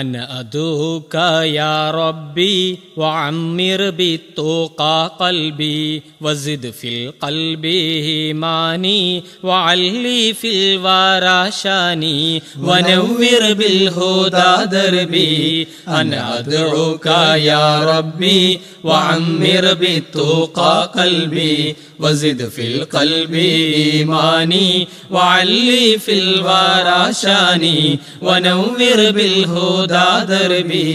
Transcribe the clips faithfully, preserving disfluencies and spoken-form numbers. أنا أدعوك يا ربي وعمر بالتقى قلبي وزد في القلب إيماني وعلي في الورى شاني ونور بالهدى دربي أنا أدعوك يا ربي وعمر بالتقى قلبي وزد في القلب إيماني وعلي في الورى شاني ونور بالهدى دربي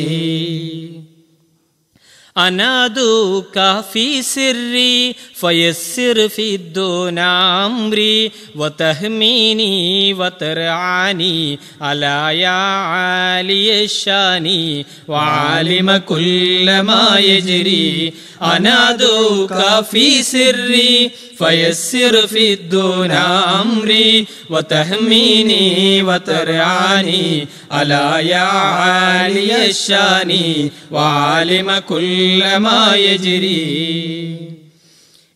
أنا أدعوك في سري فيسر في دون أمري وتهميني وترعاني ألا يا عالي الشان وعالم كل ما يجري أنا أدعوك في سري فيسر في دون أمري وتهميني وترعاني ألا يا عالي الشان وعالم كل ما يجري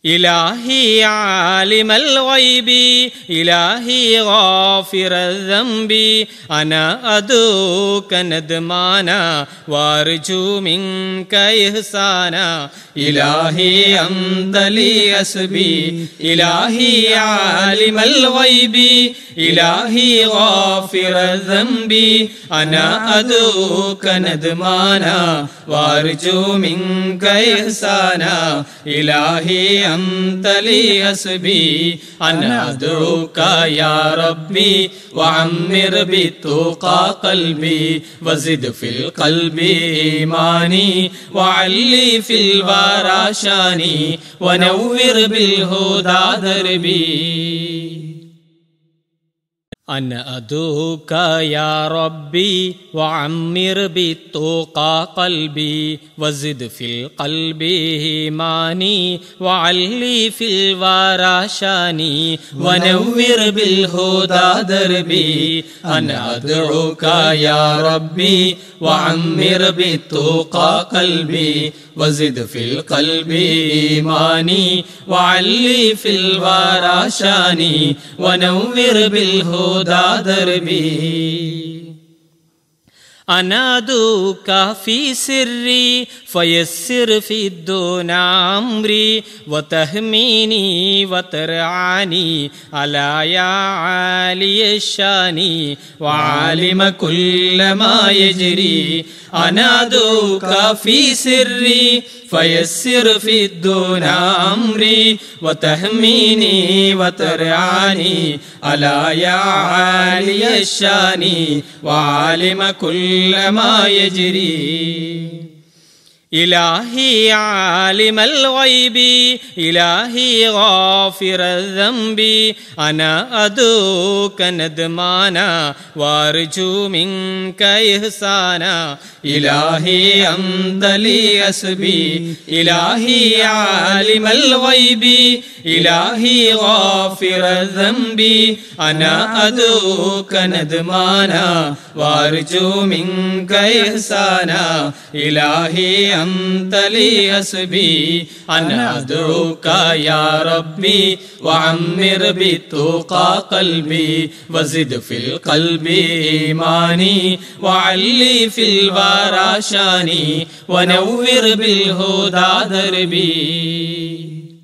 إلهي عالم الغيب إلهي غافر الذنب أنا أدعوك ندمانا وأرجو منك إحسانا إلهي أنت لي حسبي إلهي عالم الغيب إلهي غافر الذنب أنا أدعوك ندمانا وأرجو منك إحسانا إلهي أنت لي حسبي أنا أدعوك يا ربي وعمر بالتقى قلبي وزد في القلب إيماني وعلي في الورى شاني ونور بالهدى دربي أنا أدعوك يا ربي وعمر بالتقى قلبي وزد في القلب إيماني وعلي في الورى شاني ونور بالهدى دربي أنا أدعوك يا ربي وعمر بالتقى قلبي وزد في القلب إيماني وعلي في الورى شاني ونور بالهدى دربي أنا أدعوك في سري فيسر في دون أمري وتهميني وترعاني ألا يا عالي الشان وعالم كل ما يجري أنا أدعوك في سري فيسر في دون أمري وتهميني وترعاني ألا يا عالي الشان وعالم كل ما يجري إلهي عالم الغيب إلهي غافر الذنب أنا أدعوك ندمانا وأرجو منك إحسانا إلهي أنت لي حسبي إلهي عالم الغيب إلهي غافر الذنب أنا أدعوك ندمانا وأرجو منك إحسانا إلهي أنت لي حسبي أنا أدعوك يا ربي وعمر بالتقى قلبي وزد في القلب إيماني وعلي في الورى شاني ونور بالهدى دربي.